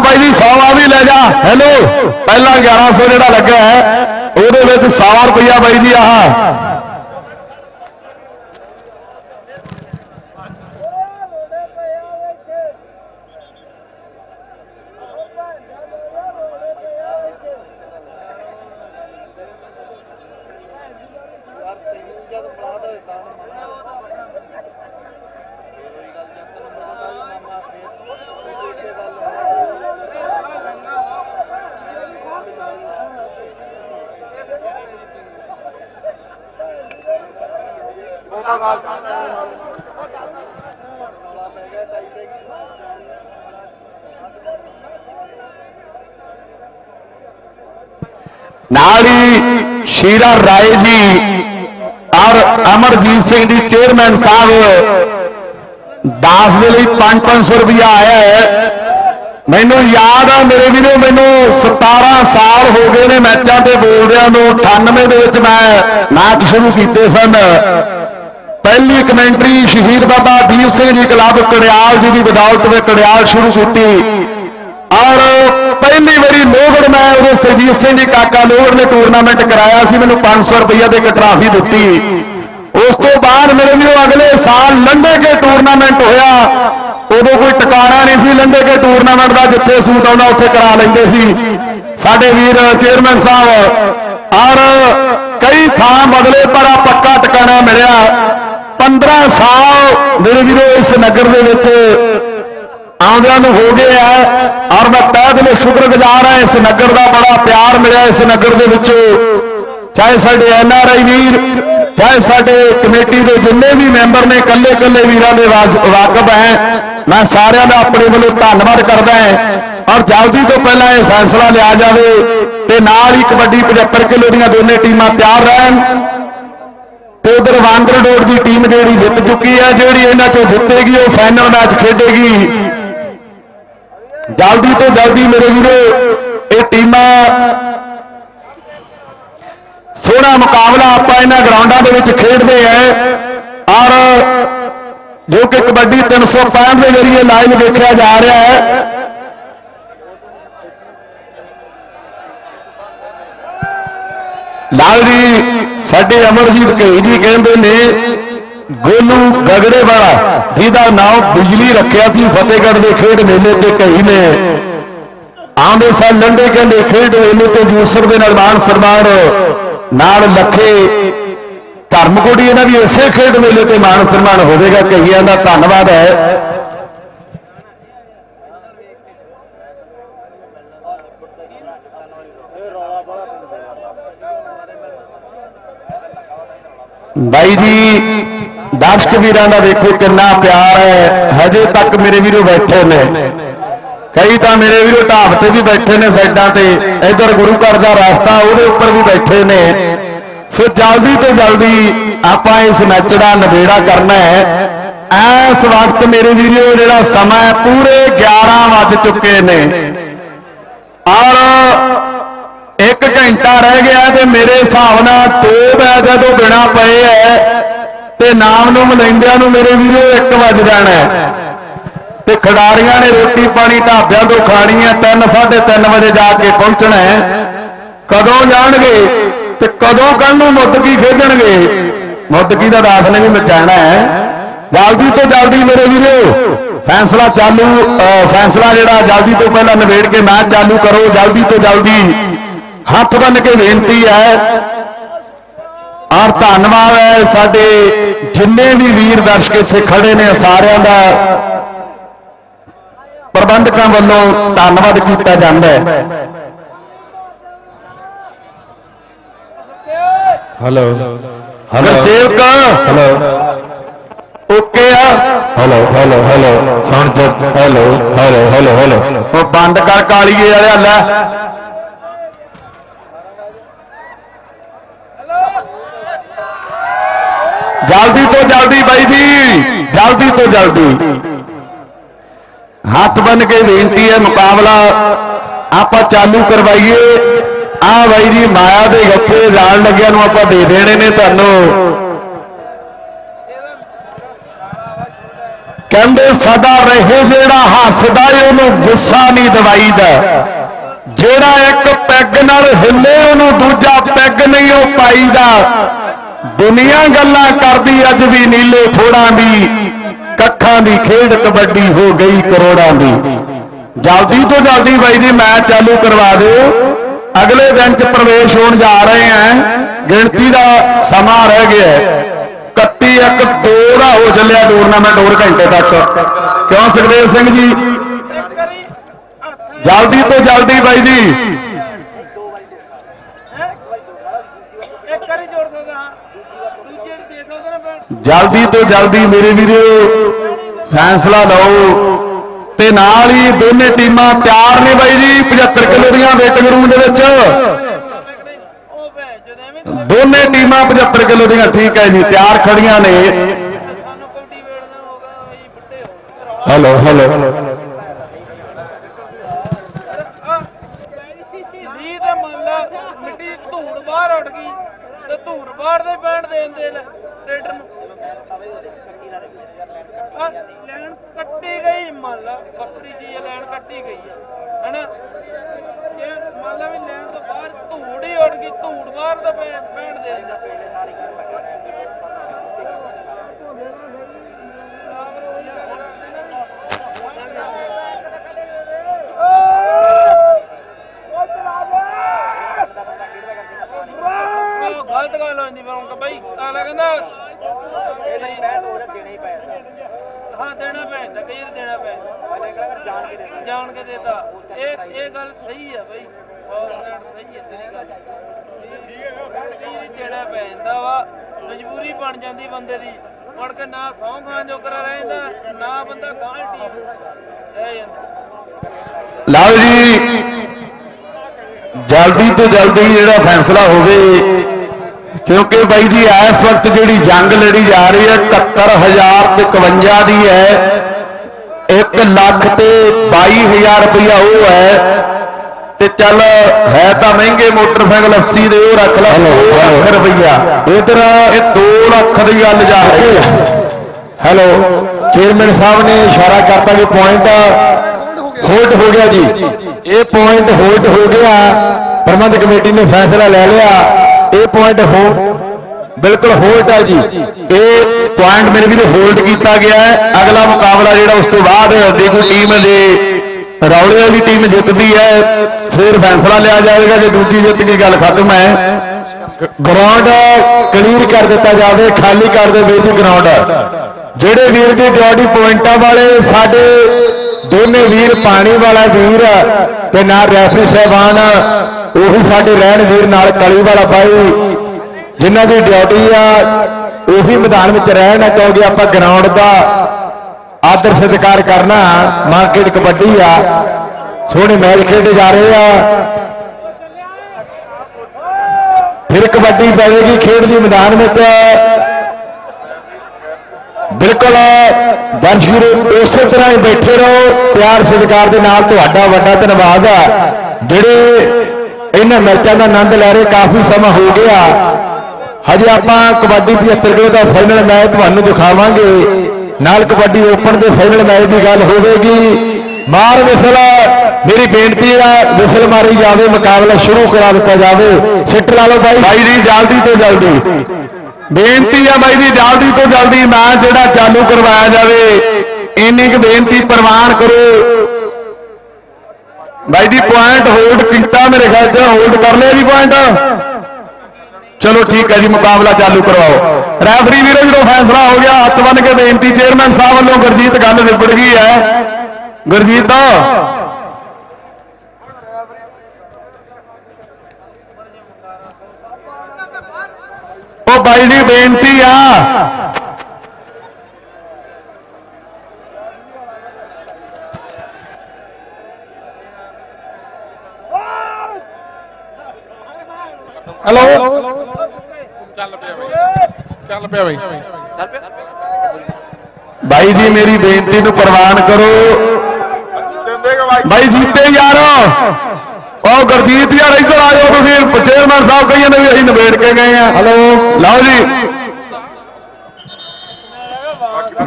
भाई जी सौ आ भी ले जा हेलो पहला ग्यारह सौ जो लगा है वो सौ रुपया भाई जी आ नाली शीरा राय जी और अमरजीत सिंह जी चेयरमैन साहब दास के लिए पांच पांच सौ रुपया आया है। मैनू याद आ मेरे वीरों, मैनू सतारा साल हो गए ने मैचों से बोलद्या। अठानवे के मैं नाच शुरू किए सन। पहली कमेंट्री शहीद बाबा दीप सिंह जी क्लब कड़ियाल जी की बदौलत में कड़ियाल शुरू की और पहली बारी लोहगढ़ मैं उदो सरजीत सिंह जी काका लोहगढ़ ने टूरनामेंट कराया सी। मैनू पांच सौ रुपया की ट्राफी दी। उस तो बाद मेरे वीरों अगले साल लंडेके टूरनामेंट होया। उदो कोई टकाना नहीं सी लंडेके टूरनामेंट का, जिथे सूट आना उत्थे करा लेंदे सी साडे वीर चेयरमैन साहब। और कई थान बदले पर पक्का टकाना मिलया। पंद्रह साल मेरे वीरों इस नगर दे विच आउंदियां नूं हो गए है और मैं तहे दिलों शुक्रगुजार हां। इस नगर का बड़ा प्यार मिलया। इस नगर दे विच चाहे साडे एन आर आई वीर, चाहे साडे कमेटी के जिन्ने भी मैंबर ने, कल्ले कल्ले वीरां दे वाकफ है। मैं सारे का अपने वालों धन्यवाद करता है और जल्दी तो पहला यह फैसला लिया जाए तो नाल ही कबड्डी पचहत्तर किलो दोनों टीम तैयार रहन। तो उधर वांडर डोर की टीम जी जित चुकी है, जी इन्हों चो जितेगी वह फाइनल मैच खेडेगी। जल्दी तो जल्दी मेरे वीरो ये टीम सोहना मुकाबला आप इन्होंने ग्राउंडों के खेडते हैं और जो कि कबड्डी तीन सौ पैंठ के जरिए लाइव देखा जा रहा है। लाल जी साडे अमरजीत कही जी कहते ने गोलू गगड़े वाला जिदा नाम बिजली रखिया थी फतेहगढ़ के खेड मेले से कही ने आंदे साल लंडे के खेड मेले से जूसर के मान सन्मान नाल लखे धर्मकोड़ी इन्हों भी इसे खेड मेले पर मान सम्मान होगा। कईयों का धन्यवाद है। भाई जी दर्शक वीरों का देखो कितना प्यार है। हजे तक मेरे वीरों बैठे ने, कई तो मेरे वीरों ढाब से भी बैठे ने, साइडों से इधर गुरु घर का रास्ता उसके ऊपर भी बैठे ने। सो जल्दी तो जल्दी आप इस मैच का नबेड़ा करना है। इस वक्त मेरे वीडियो जो समय पूरे ग्यारह बज चुके ने और एक घंटा रह गया तो मेरे हिसाब न दो मैच जो बिना पे है तो नाम नूम लेंदियां मेरे वीडियो एक बज जाना है। तो खिडारियां ने रोटी पानी ढाब्या तो खानी है। तीन साढ़े तीन बजे जाके पहुंचना है। कदों जाएंगे तो कदों कल मुद्दकी खेलणगे। मुद्दकी का रात ने भी मचाना है। जल्दी तो जल्दी मेरे वीरो फैसला चालू फैसला जिहड़ा जल्दी तो पहला नबेड़ के मैच चालू करो। जल्दी तो जल्दी हथ बन के बेनती है और धन्यवाद है साडे जिन्ने भी वीर दर्शक इत्थे खड़े ने सारियां दा प्रबंधकां वल्लों धन्नवाद कीता जांदा है। हेलो हेलो सेवका हेलो ओके आ hello hello hello sound check hello hello hello hello वो बंद कर कालीए वाले हल्ला जल्दी तो जल्दी भाई जी जल्दी तो जल्दी हाथ बन के बेनती है मुकाबला आप चालू करवाइए। आ भाई जी माया के गप्पे लाल लग्या आप दे देने ने तू कहते सदा रहे जेड़ा हसदा उन्होंने गुस्सा नहीं दवाई दा। जेड़ा एक पैग नाल हिले उन्होंने दूजा पैग नहीं वो पाई दा। दुनिया गल्लां करदी अज भी नीले थोड़ा भी कक्खां दी खेड कबड्डी हो गई करोड़ां दी। जल्दी तो जल्दी भाई जी मैच चालू करवा दो। अगले दिन च प्रवेश होने जा रहे हैं। गिनती का समा रह गया है। कत्ती एक दो का हो चलिया टूरनामेंट और घंटे तक क्यों सुखदेव सिंह जी। जल्दी तो जल्दी भाई जी जल्दी तो जल्दी मेरे वीरे फैसला लो ते नाल ही दोने टीमां तैयार ने बाई जी। पचहत्तर किलो दीआं वेट रूम दे विच दोने टीमां पचहत्तर किलो दीआं ठीक है जी तैयार खड़ियां ने। हेलो हेलो लाओ जी जल्दी तो जल्दी जो फैसला होवे क्योंकि भाई जी इस वक्त जी जंग लड़ी जा रही है इकहत्तर हजार ते इक्यावन की है। एक लाख ते बाई हजार रुपया वो है ते चल है तो महंगे मोटरसाइकिल अस्सी दे रख लो लख रुपया इधर ये दो लख की गल जा रही है। हेलो चेयरमैन साहब ने इशारा करता कि पॉइंट होल्ड हो गया जी, ये पॉइंट होल्ड हो गया। प्रबंधक कमेटी ने फैसला ले लिया ये पॉइंट हो बिल्कुल होल्ड है जी। ये पॉइंट मेरे भी होल्ड किया गया है। अगला मुकाबला जो उस तो बाद देखो टीम दे रौले वाली टीम जितती है फिर फैसला लिया जाएगा कि दूसरी जित की गल खत्म है। ग्राउंड क्लीयर कर दिता जाए खाली कर दे वीर जी ग्राउंड। जेडे वीर जी ड्यॉडी पॉइंटा वाले साढ़े दोनों वीर पानी वाला वीर ते ना रैफरी साहबान उही साढ़े रहन वीर नाल कली वाला भाई जिन्हों की ड्यूटी आ उही मैदान में रहन क्योंकि आप ग्राउंड का आदर सत्कार करना मार्केट कबड्डी आ सोहने मैच खेडे जा रहे आ फिर कबड्डी पवेगी खेड के मैदान में बिल्कुल दर्शक उस तरह ही बैठे रहो प्यार सत्कार के नाल। तुहाडा वड्डा धन्नवाद है जेड़े इन्हां मैचों का आनंद लै रहे काफ़ी समा हो गया। हजे आप कबड्डी पचहत्तर किलो का फाइनल मैच तुहानूं दिखावांगे नाल कबड्डी ओपन के फाइनल मैच की गल होगी। मार विसल मेरी बेनती है विसल मारी जाए मुकाबला शुरू करा दिता जाए। सिट ला लो भाई भाई जी जल्दी तो जल्दी बेनती है भाई जी जल्दी तो जल्दी मैच जो चालू करवाया जाए इन्नी क बेनती प्रवान करो भाई जी। पॉइंट होल्ड किया मेरे ख्याल से होल्ड कर लिया जी पॉइंट चलो ठीक है जी मुकाबला चालू करवाओ। रेफरी वीरों जो फैसला हो गया हाथ बन के बेनती चेयरमैन साहब वालों गुरजीत गल निबड़ गई है। गुरजीत ओ भाई जी बेनती आ हेलो भाई जी मेरी बेनती को प्रवान करो भाई जीते यार और गुरजीत यार इधर आ जाओ तुम चेयरमैन साहब कहिए भी अभी नबेड़ के गए हैं। हेलो लाओ जी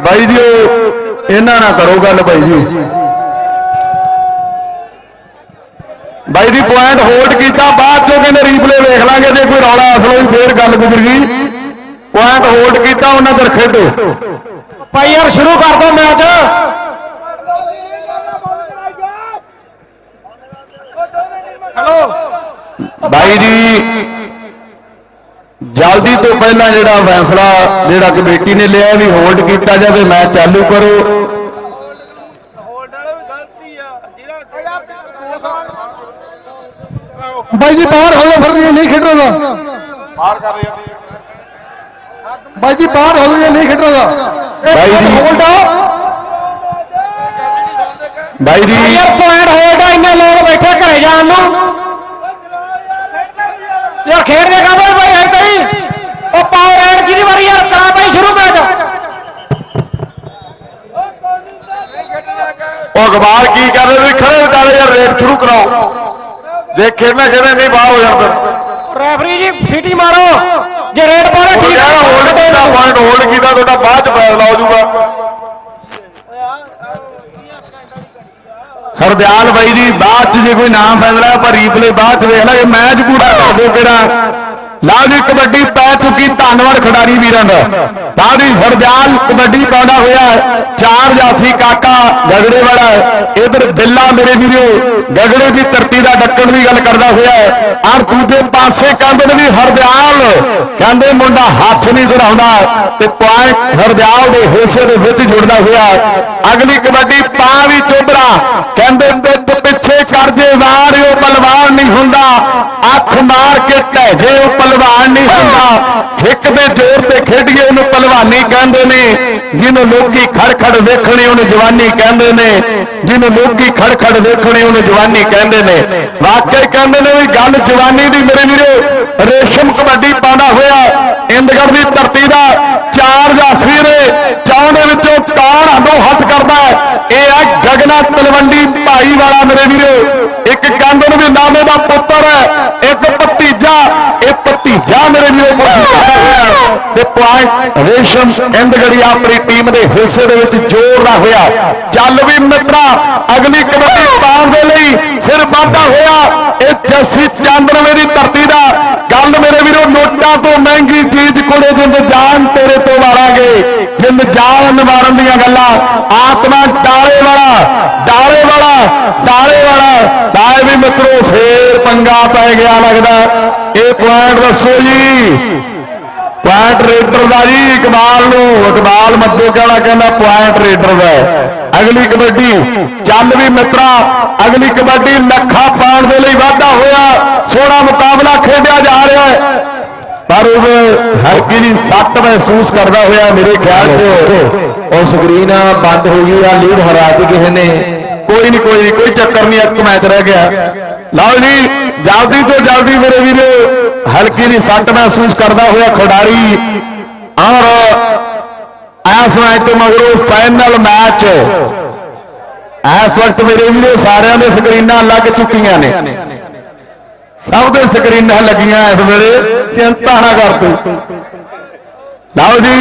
भाई जी इन्ना ना करो गल भाई जी भाई जी पॉइंट होल्ड किया बाद चो कहते रीप्ले देख लांगे जो कोई रौला असलो फिर गल गुजर गई। पॉइंट होल्ड किया उन्हें पर खेडो भाई यार शुरू कर दो मैच। हेलो भाई जी जल्दी तो पहला जो फैसला जो कमेटी ने लिया भी होल्ड किया जाए मैच चालू करो। भाई जी बाहर हो फिर नहीं खेड रहा भाई जी बाहर हो या नहीं खेल रहा भाई जी यार पॉइंट होगा इन्हें लोग बैठे करे जानो यार खेल देगा भाई भाई ऐसे ही और पावर एंड की बारी यार करा भाई शुरू कर दो और अखबार की कर रहे थे खड़े उतारे यार रेड शुरू कराओ देख खेलना खेलना नहीं बाहर हो जाता रेफरी जी सीटी मारो जे रेड पर है ठीक है होल्ड देना पॉइंट होल्ड कीदा थोड़ा बाद फैसला हो जाऊगा हरदयाल भाई जी बाद जे कोई नाम फैसला पर रिप्ले बाद देख ला मैच पूरा हो गया लाओ जी कबड्डी पै चुकी धन्यवाद खिडारी वीरां दा बाद ही हरदयाल कबड्डी पाउंदा होया चार जाफी काका गगड़े वाला इधर बिल्ला मेरे वीरो गगड़े की धरती का डक्कण की गल करदा होया और दूजे पासे कहते हैं भी हरदयाल कहते मुंडा हाथ नहीं जुड़ा तो पॉइंट हरदयाल के हिस्से के जुड़ता हुआ अगली कबड्डी पा भी चोबरा कहते पिछे करजे वार वो पलवान नहीं होंदा अख मार के ढैजे वो पलवान नहीं होंदा हिक दे जोर से खेडिए उन्हें पलवानी कहते ने जिन्होंने लोग खड़खड़ देखने उन्हें जवानी कहते ने जिन्होंने लोग खड़खड़ देखने उन्हें जवानी कहते ने वाकई कहते ने भी गल जवानी दी मेरे वीरो रेशम कबड्डी पाना होया इंदगढ़ की धरती का चार जाफी ने चाहने विचों कौन अगो हथ करता है यह है गगना तलवंडी भाई वाला मेरे वीरो एक कहते भी नामे का पुत्र है एक भतीजा एक भतीजा मेरे वीरो पॉइंट रेशम इंदगढ़ी अपनी टीम के हिस्से जोर ना होया चल भी मित्रा अगली कबड्डी पाने के लिए फिर वाधा होया जस्सी चांदनवे की धरती का गल मेरे वीरो नोटा तो महंगी चीज कुड़े जिंद जान तेरे तो मारांगे जिंद जान मारन दियां गल्लां आत्मा डाले वाला डाले वाला डाले वाला भाई भी मित्रों फिर पंगा पै गया लगता ये पॉइंट दसो जी पॉइंट रेडर का जी इकबाल नूं इकबाल मध्य कहना कहना पॉइंट रेडर का अगली कबड्डी चल भी मित्रा अगली कबड्डी लखा पाने के लिए वाधा होया सोहना मुकाबला खेलिया जा रहा है पर हर किसी सट महसूस करता हुआ मेरे ख्याल से और स्क्रीन बंद हो गई है लीड हरा दी किसी ने कोई नहीं कोई नहीं कोई चक्कर नहीं एक मैच रह गया लाओ जी जल्दी तो जल्दी मेरे वीरो हल्की की सट महसूस करता हुआ खिडारी और इस मैच तो मगरों फाइनल मैच इस वक्त मेरे भी सारे ने स्क्रीना लग चुकिया ने सब दे स्क्रीना लगिया इस वे चिंता ना कर तू लाओ जी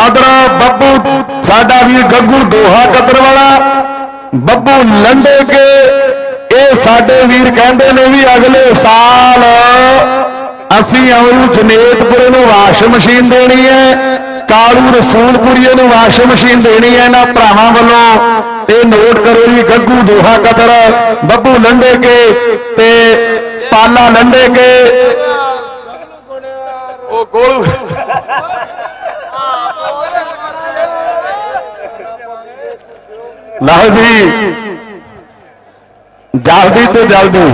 आदर बब्बू साडा वीर गग्गू दोहा कतर वाला बब्बू लंडेके ये साडे वीर कहते ने भी अगले साल असी अमरू जनेतपुरे नूं वाशिंग मशीन देनी है कालू रसूलपुरी वाशिंग मशीन देनी है ना भरावां वालों ये नोट करो जी गग्गू दोहा कतर बब्बू लंडेके ते पाला लंडेके ओ गोलू लाओ जी जल्दी तो जल्दी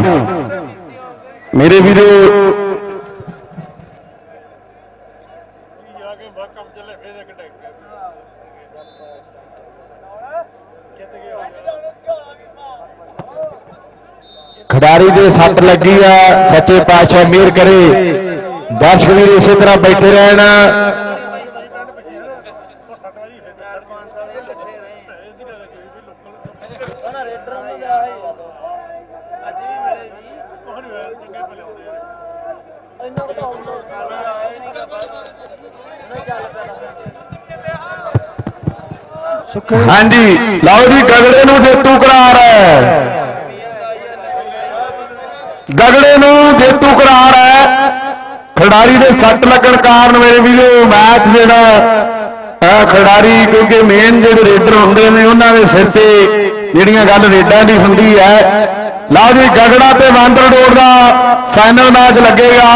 मेरे वीरो खिडारी दे सट लगी है सच्चे पातशाह मेहर करे दर्शक भी इसी तरह बैठे रहना हाँ जी लाओ जी गगड़े नूं जेतू करार है गगड़े नूं जेतू करार है खिडारी के सट लगन कारण मेरे वीरो मैच जेड़ा खिडारी क्योंकि मेन जो रेडर होंगे ने उन्होंने सिर से जड़ियां गल रेडा की होंगी है लाओ जी गगड़ा ते वांडर डोर का फाइनल मैच लगेगा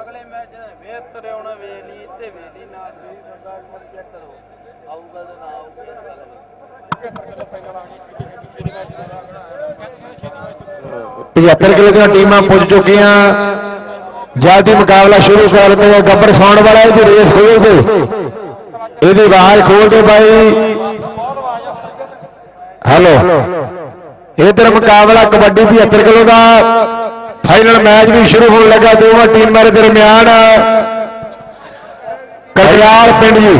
अगले मैच वेली वेली पचहत्तर किलो दीम पुज चुकी जाती मुकाबला शुरू कर दे। गब्बर साउंड वाला ये रेस खोल दे, ये आवाज खोल दे भाई। हेलो, इधर मुकाबला कबड्डी पचहत्तर किलो का फाइनल मैच भी शुरू होने लगा। दोनों टीमों के दरमियान कटियार पिंड जी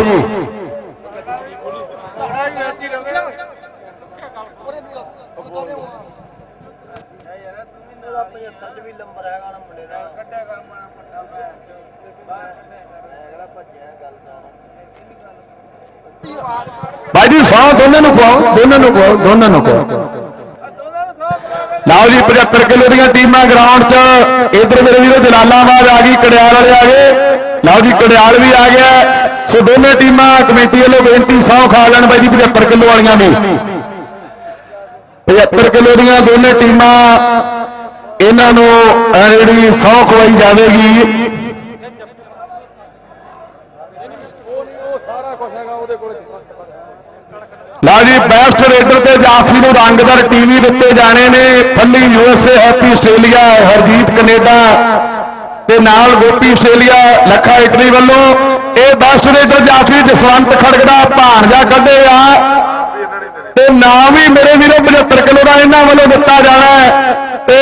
भाई जी सौ दोनों खुआओ, दोनों खुआओ, दोनों खुआओ। लाओ जी पचहत्तर किलो दीम ग्राउंड च। इधर मेरे भी जलालाबाद आ गई, कड़ियाल वाले आ गए। लाओ जी कड़ियाल भी आ गया। सो दोनों टीम कमेटी वालों बेनती सौ खा लैन भाई जी पचहत्तर किलो वाली भी। पचहत्तर किलो दोनों टीम इन्हों जी सौ खवाई जाएगी। ला जी बेस्ट रेडर के जाफी रंगदार टीवी दिते जाने ने। थली USA, Happy Australia, Harjit Canada ते नाल गोपी आस्ट्रेलिया, लखा इटली वालों। यह बेस्ट रेडर जाफी जसवंत खड़गड़ा भाणजा कढ़े आ। नाम ही मेरे वीरों पचहत्तर किलो का इन्हों वालों दिता जाना है। ते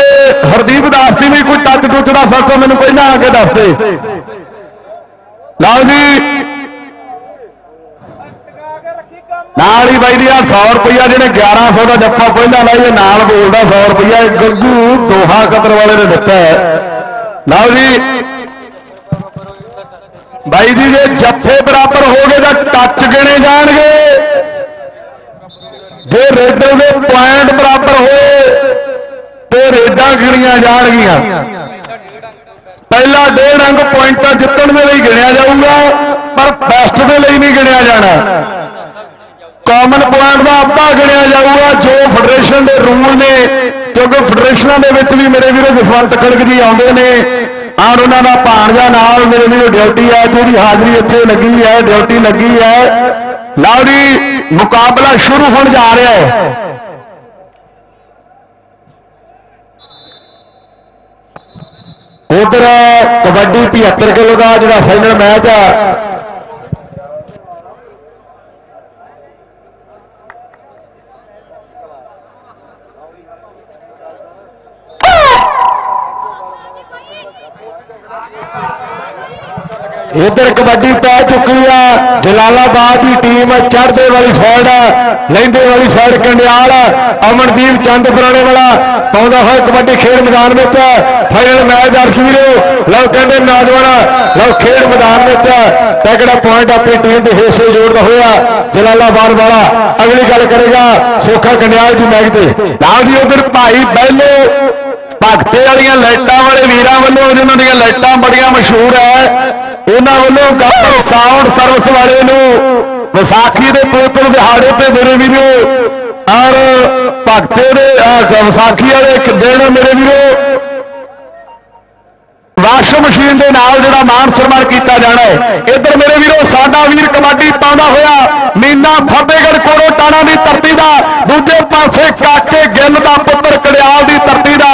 हरदीप दास की भी कोई टच टुच का सको मैंने कोई ना आके दस दे। लाओ जी नाल ही भाई सौ रुपया जिन्हें ग्यारह सौ का जफा पहला लाइए नाल बोलता सौ रुपया गग्गू दोहा कतर वाले ने दिता है। लाओ जी भाई जी जे जफे बराबर हो गए तो टच गिने जाएंगे। जो रेडर के पॉइंट बराबर होए तो रेडा गिणिया जाएगियां। पहला डेढ़ अंक पॉइंटा जितने के लिए गिणिया जाऊगा पर बेस्ट के लिए नहीं गिणिया जाना। कॉमन पॉइंट का अद्धा गिणिया जाऊगा जो फेडरेशन के रूल ने, क्योंकि फेडरेशन के भी मेरे वीरों जसवंत खड़क जी आते हैं। और उन्होंने भाणजा नाल मेरे वीरों ड्यूटी है जी, हाजिरी इतने लगी है, ड्यूटी लगी है। लाओ जी मुकाबला शुरू होने जा रहा है। उधर कबड्डी पचहत्तर किलो का जो फाइनल मैच है उधर कबड्डी पै चुकी है। जलालाबाद की टीम चढ़ते वाली साइड, लहिंदे वाली साइड कंडियाल, अमनदीप चंद पुराने वाला पाता है कबड्डी खेल मैदान में। फाइनल मैच दर्शक वीरों लो कहते नौजवान लो खेल मैदान में तगड़ा पॉइंट अपनी टीम के हिस्से जोड़ता हुआ जलालाबाद वाला। अगली गल करेगा सोखा कंडियाल जी मैच से। लाल जी उधर भाई बहलो भगते वाली लाइटा वाले वीर वालों जिन्होंने लाइटा बड़िया मशहूर है, उन्होंने वालों गब्बर साउंड सर्विस वाले विसाखी के पोतल दिहाड़े पे मेरे वीरों और भगते विसाखी वाले दिन मेरे वीरों वाशिंग मशीन के नाल जो मान सन्मान किया जाना है। इधर मेरे वीरों साडा वीर कबड्डी पाता हुआ मीना फतेहगढ़ कोड़ो टाणा की धरती का, दूजे पासे काके गिल का पुत्र कड़ियाल की धरती का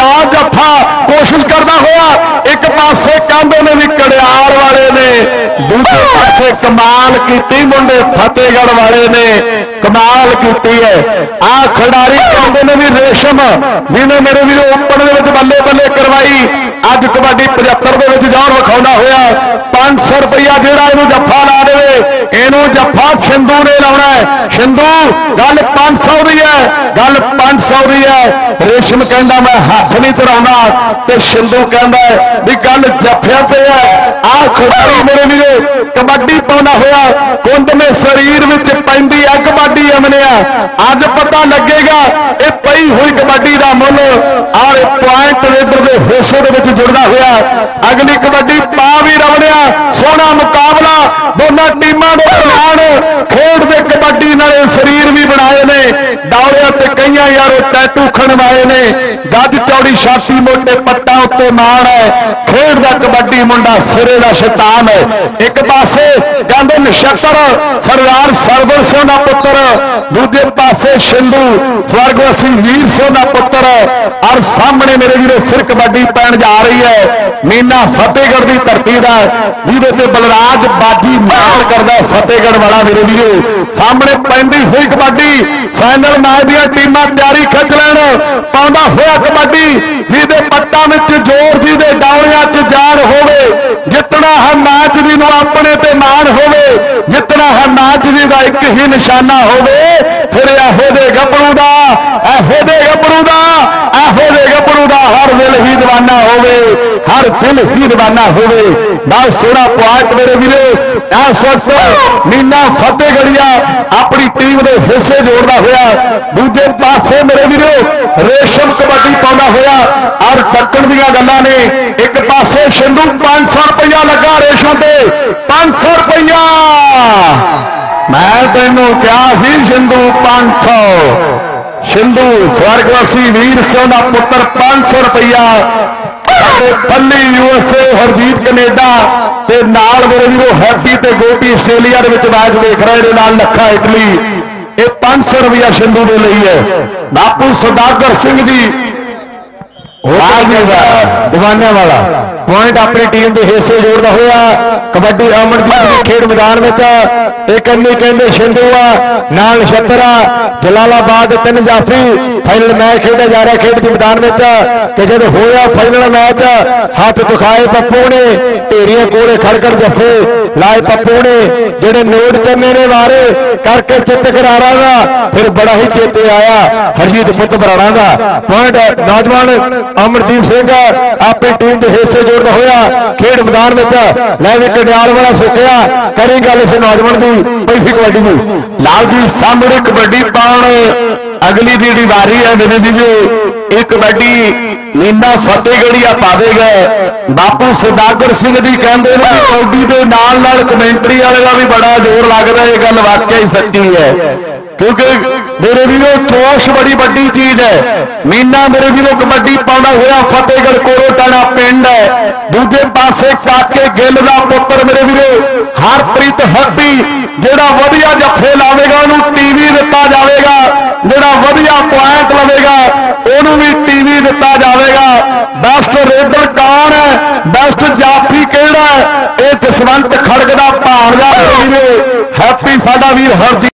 ना जफा कोशिश करता हुआ। एक पासे कांधे ने भी कड़ियाल वाले ने, दूजे पासे कमाल की मुंडे फतेहगढ़ वाले ने कमाल की है। आ खिडारी कांधे ने भी रेशम जिन्हें मेरे वीरों ओपन बल्ले बल्ले करवाई। अज कबड्डी पचहत्तर के जोर विखा हुआ पांच सौ रुपया जोड़ा इनू जफा ला दे। इनू जफा शिंदू ने लाना है। शिंदू गल पांच सौ की है, गल पांच सौ की है। रेशम कहना मैं हाथ नहीं चढ़ा तो शिंदू कहना भी गल जफिया पे है। आ खिलाड़ी मेरे लिए कबड्डी पाना हुआ कुंड में शरीर में पैंती है कबड्डी अमने। अज पता लगेगा ये पई हुई कबड्डी का मुल और पॉइंट रेडर के हिस्से के जुड़ना हुआ। अगली कबड्डी पा भी रवड़िया सोहना मुकाबला दोनों टीमों ने खेल दे कबड्डी नाले शरीर भी बनाए ने दौड़िया। कई यारो टैटू खणवाए ने, गज चौड़ी छाती मोटे पट्टा उत्ते माण है, खेड दा कबड्डी मुंडा सिरे दा शैतान है। एक पासे गांधे नक्षत्र सरदार सरवर सिंह दा पुत्र, दूजे पासे शिंदू स्वर्गवासी वीर सिंह दा पुत्र, और सामने मेरे वीरों फिर कबड्डी पैण जा रही है मीना फतेहगढ़ की धरती का, जिसे बलराज बाजी मार करता फतेहगढ़ वाला। मेरे वीरो सामने पैंदी हुई कबड्डी, फाइनल मैच दियां टीमां तैयारी खिंच लैण, पाउंदा होया कबड्डी जिसे पट्टा में जोर जी दे डालियां च जान होवे। जितना है मैच जी नूं अपने ते माण होवे, जितना है मैच जी का एक ही निशाना होवे, फिर इहो दे गभरू दा इहो दे गभरू दा इहो दे गभरू दा हर दिल ही दीवाना होवे, हर दिल ही दीवाना होवे। बस सोना पॉइंट मेरे वीरे, इस वक्त मीना फतेहगढ़िया अपनी टीम के हिस्से जोड़ता होया, दूजे पासे मेरे वीरे रेशम कबड्डी पाता होया और टक्कर दी गल्लां ने। एक पासे शिंदू पांच सौ रुपया लगा रेशम से, पांच सौ रुपया मैं तेनों क्या सी शिंदू पांच सौ, शिंदू स्वर्गवासी वीर सिंह का पुत्र पांच सौ रुपया, बल्ली यूएसए हरजीत कनेडा ते नाल मेरे वीरो हैप्पी ते गोटी ऑस्ट्रेलिया दे विच मैच देख रहे ने, नाल लखा इटली। ये पांच सौ रुपया शिंदू दे लई है। बापू सदागर सिंह जी दीवाने वाला पॉइंट अपनी टीम के हिस्से जोड़ता हुआ। कबड्डी अमनदीप खेड मैदान में एक अन्नी कहते शिंदू नाल नक्षत्र जलालाबाद तीन जाफी फाइनल मैच खेडा जा रहा खेड के मैदान में। जब होया फाइनल मैच हाथ दुखाए पप्पू ने, ढेरिया कोले खड़कड़ जफे लाए पप्पू ने, जेडे नोट चने ने मारे करके चित करारा का, फिर बड़ा ही चेते आया हरजीत पुत बराड़ा का। पॉइंट नौजवान अमरदीप सिंह अपनी टीम के हिस्से जोड़ता हुआ खेड मैदान में। लैवी कटियाल वाला सुखिया करी गल इस नौजवान की पैसी कबड्डी की। लाल जी सामने कबड्डी पाने अगली जी वारी है मेरे जी, एक कबड्डी मीना फतेहगढ़िया पावे गए। बापू सदागर सिंह जी कहते हैं कबड्डी के नाल नाल कमेंटरी वाले का भी बड़ा जोर लगता है, ये गल वाकई ही सच्ची है, क्योंकि मेरे वीरों चोश बड़ी बड़ी चीज है। मीना मेरे वीरों कबड्डी पाना हुआ फतेहगढ़ कोरोटाणा पिंड है, दूजे पासे साके गिल का पुत्र मेरे वीरों हरप्रीत हड्डी, जेड़ा वधिया जफे लावेगा उन्होंने टीवी दिता जाएगा, जेड़ा वधिया पॉइंट लवेगा उन्होंने भी टीवी दिता जाएगा। बेस्ट रेडर कौन है, बेस्ट जाफी केड़ा है, यह जसवंत खड़क का भाणजा हैप्पी साडा वीर हरदी।